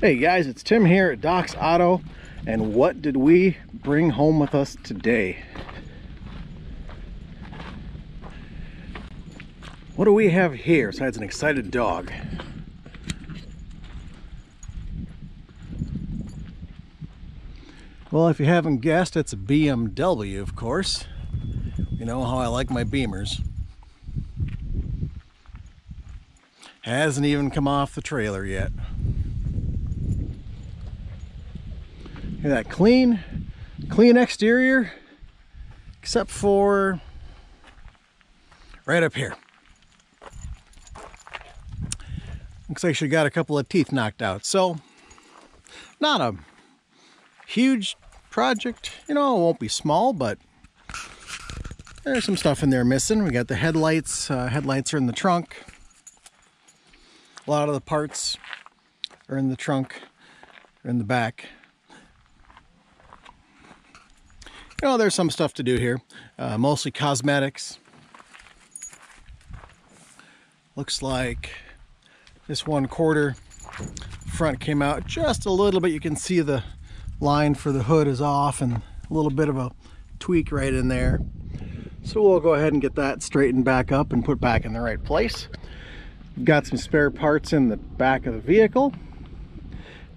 Hey guys, it's Tim here at Dach's Auto, and what did we bring home with us today? What do we have here besides an excited dog? Well, if you haven't guessed, it's a BMW, of course. You know how I like my Beemers. Hasn't even come off the trailer yet. Look at that clean exterior, except for right up here. Looks like she got a couple of teeth knocked out. So not a huge project, you know, it won't be small, but there's some stuff in there missing. We got the headlights, headlights are in the trunk. A lot of the parts are in the trunk, or in the back. You know, there's some stuff to do here, mostly cosmetics. Looks like this 1/4 front came out just a little bit. You can see the line for the hood is off and a little bit of a tweak right in there. So we'll go ahead and get that straightened back up and put back in the right place. We've got some spare parts in the back of the vehicle.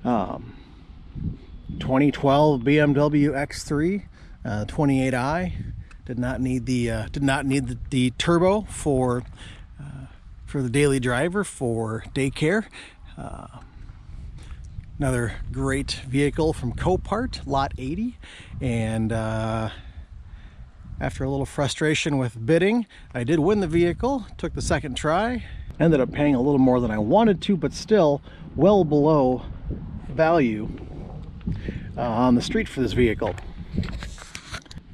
2012 BMW X3. 28i did not need the turbo for the daily driver for daycare. Another great vehicle from Copart, lot 80, and after a little frustration with bidding, I did win the vehicle. Took the second try. Ended up paying a little more than I wanted to, but still well below value on the street for this vehicle.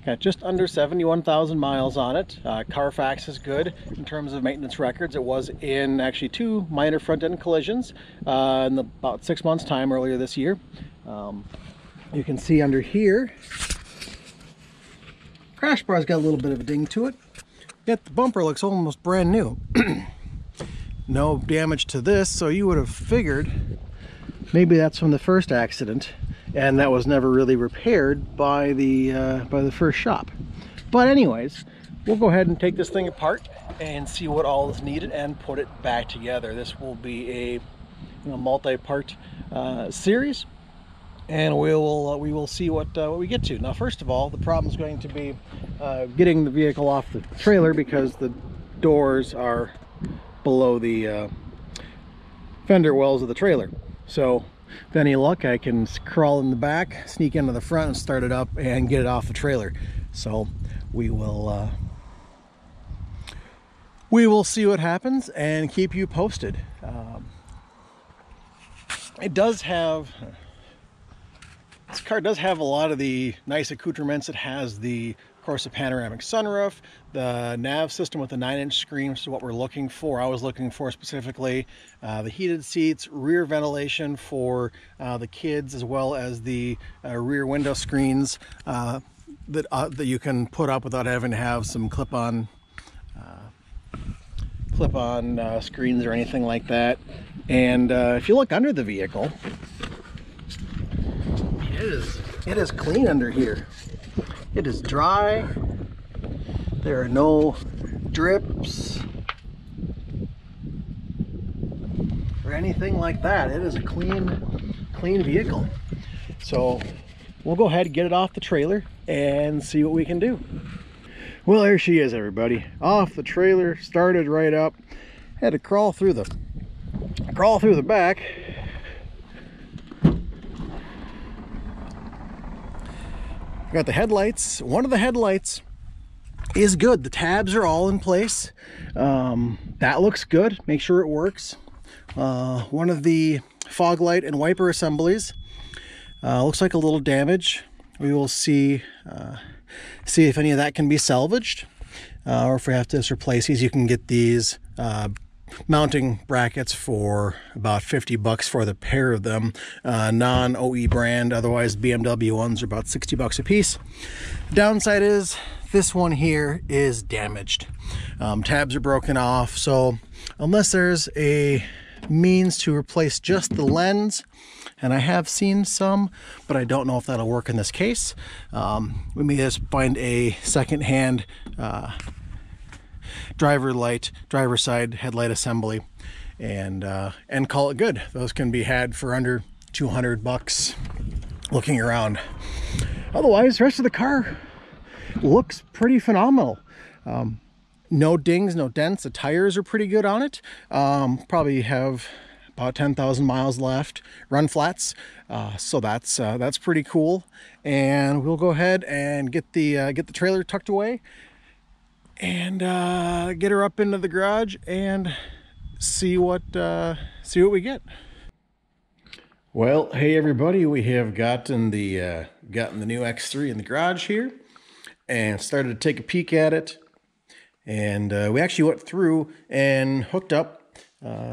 Got just under 71,000 miles on it. Carfax is good in terms of maintenance records. It was in actually 2 minor front-end collisions in about 6 months' time earlier this year. You can see under here, crash bar's got a little bit of a ding to it, yet the bumper looks almost brand new. No damage to this, so you would have figured maybe that's from the first accident. And that was never really repaired by the first shop. But anyways, we'll go ahead and take this thing apart and see what all is needed and put it back together. This will be a, you know, multi-part series, and we will see what we get to. Now, first of all, the problem is going to be getting the vehicle off the trailer because the doors are below the fender wells of the trailer. So, with any luck, I can crawl in the back, sneak into the front, and start it up and get it off the trailer. So we will see what happens and keep you posted. This car does have a lot of the nice accoutrements. It has the, of course, the panoramic sunroof, the nav system with a 9-inch screen, which is what we're looking for. I was looking for specifically the heated seats, rear ventilation for the kids, as well as the rear window screens that you can put up without having to have some clip-on screens or anything like that. And if you look under the vehicle, it is clean under here. It is dry. There are no drips or anything like that. It is a clean vehicle. So we'll go ahead and get it off the trailer and see what we can do. Well, there she is, everybody. Off the trailer, started right up. Had to crawl through the back. Got the headlights. One of the headlights is good. The tabs are all in place. That looks good. Make sure it works. One of the fog light and wiper assemblies looks like a little damage. We will see if any of that can be salvaged, or if we have to just replace these. You can get these mounting brackets for about $50 for the pair of them, non-OE brand. Otherwise BMW ones are about $60 a piece. Downside is this one here is damaged. Tabs are broken off, so unless there's a means to replace just the lens, and I have seen some, but I don't know if that'll work in this case, we may just find a secondhand driver side headlight assembly and call it good. Those can be had for under $200 looking around. Otherwise, the rest of the car looks pretty phenomenal. No dings, no dents. The tires are pretty good on it. Probably have about 10,000 miles left. Run flats, so that's pretty cool. And we'll go ahead and get the trailer tucked away and get her up into the garage and see what we get. Well, hey everybody, we have gotten the new X3 in the garage here and started to take a peek at it. And we actually went through and hooked up,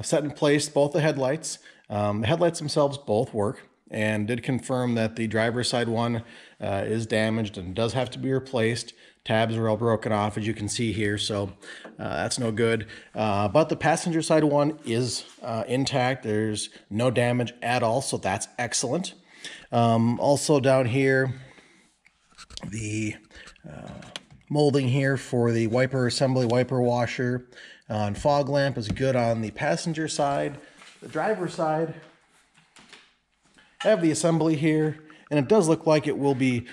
set in place both the headlights. The headlights themselves both work, and did confirm that the driver's side one is damaged and does have to be replaced. Tabs are all broken off, as you can see here, so that's no good. But the passenger side one is intact. There's no damage at all, so that's excellent. Also down here, the molding here for the wiper assembly, wiper washer, and fog lamp is good on the passenger side. The driver's side, I have the assembly here, and it does look like it will be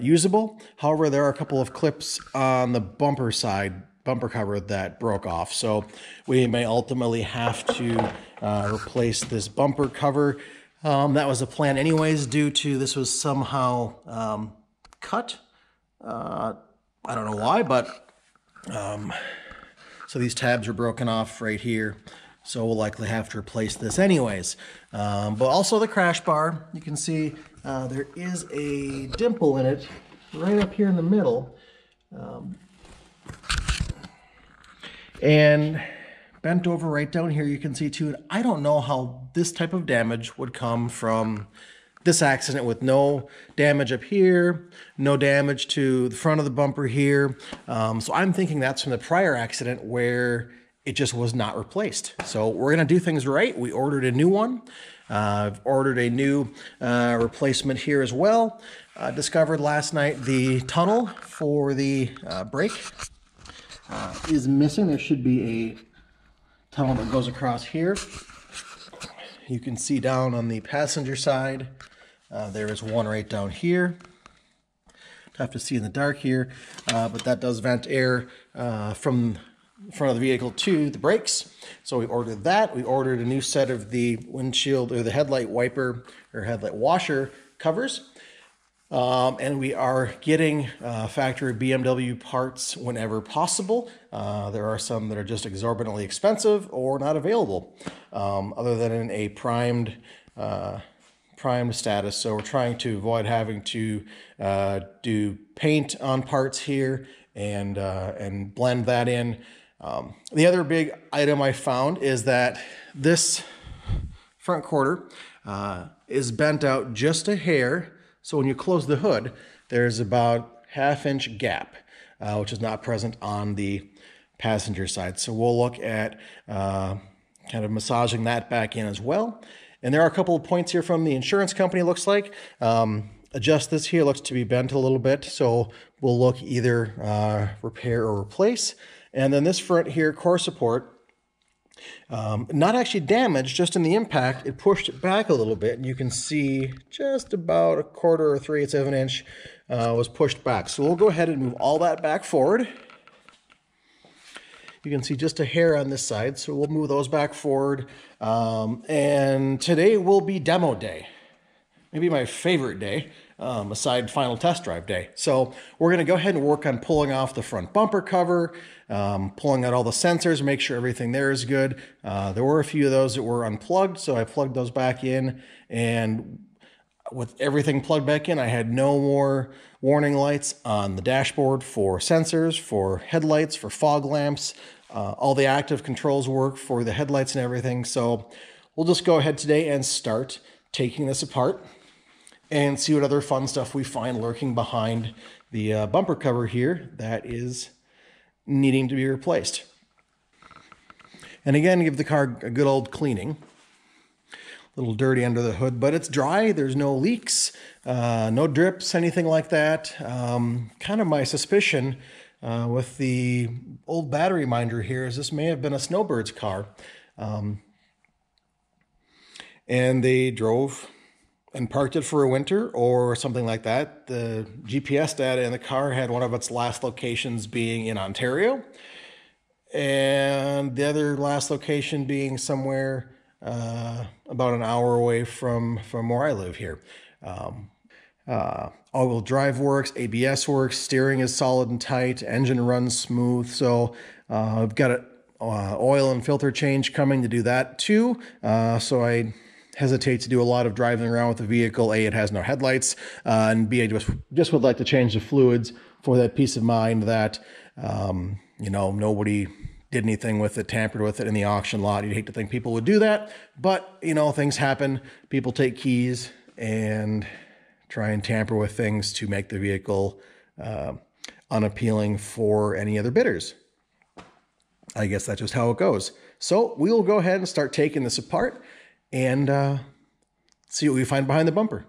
usable. However, there are a couple of clips on the bumper side, bumper cover, that broke off, so we may ultimately have to replace this bumper cover. That was the plan anyways, due to this was somehow cut. I don't know why, but so these tabs are broken off right here, so we'll likely have to replace this anyways. But also the crash bar, you can see there is a dimple in it right up here in the middle, and bent over right down here you can see too. I don't know how this type of damage would come from this accident, with no damage up here, no damage to the front of the bumper here. So I'm thinking that's from the prior accident where it just was not replaced. So we're gonna do things right. We ordered a new one. I've ordered a new replacement here as well. Discovered last night the tunnel for the brake is missing. There should be a tunnel that goes across here. You can see down on the passenger side, there is one right down here. Tough to see in the dark here, but that does vent air from the front of the vehicle to the brakes. So we ordered that. We ordered a new set of the windshield, or the headlight wiper, or headlight washer covers. And we are getting factory BMW parts whenever possible. There are some that are just exorbitantly expensive or not available, other than in a primed status. So we're trying to avoid having to do paint on parts here and blend that in. The other big item I found is that this front quarter is bent out just a hair. So when you close the hood, there's about half-inch gap, which is not present on the passenger side. So we'll look at kind of massaging that back in as well. And there are a couple of points here from the insurance company, looks like. Adjust this here, looks to be bent a little bit. So we'll look either repair or replace. And then this front here, core support, not actually damaged, just in the impact, it pushed it back a little bit, and you can see just about a quarter or 3/8 of an inch was pushed back. So we'll go ahead and move all that back forward. You can see just a hair on this side, so we'll move those back forward. And today will be demo day, maybe my favorite day, aside final test drive day. So we're gonna go ahead and work on pulling off the front bumper cover, pulling out all the sensors, make sure everything there is good. There were a few of those that were unplugged, so I plugged those back in, and with everything plugged back in, I had no more warning lights on the dashboard for sensors, for headlights, for fog lamps. All the active controls work for the headlights and everything. So we'll just go ahead today and start taking this apart and see what other fun stuff we find lurking behind the bumper cover here that is needing to be replaced. And again, give the car a good old cleaning. A little dirty under the hood, but it's dry. There's no leaks, no drips, anything like that. Kind of my suspicion with the old battery minder here is this may have been a Snowbird's car. And they drove and parked it for a winter or something like that. The GPS data in the car had one of its last locations being in Ontario and the other last location being somewhere about an hour away from where I live here. All-wheel drive works, ABS works, steering is solid and tight, engine runs smooth. So I've got an oil and filter change coming to do that too. So I hesitate to do a lot of driving around with the vehicle. A, it has no headlights, and B, I just would like to change the fluids for that peace of mind that, you know, nobody did anything with it, tampered with it in the auction lot. You'd hate to think people would do that, but you know, things happen. People take keys and try and tamper with things to make the vehicle unappealing for any other bidders. I guess that's just how it goes. So we'll go ahead and start taking this apart and see what we find behind the bumper.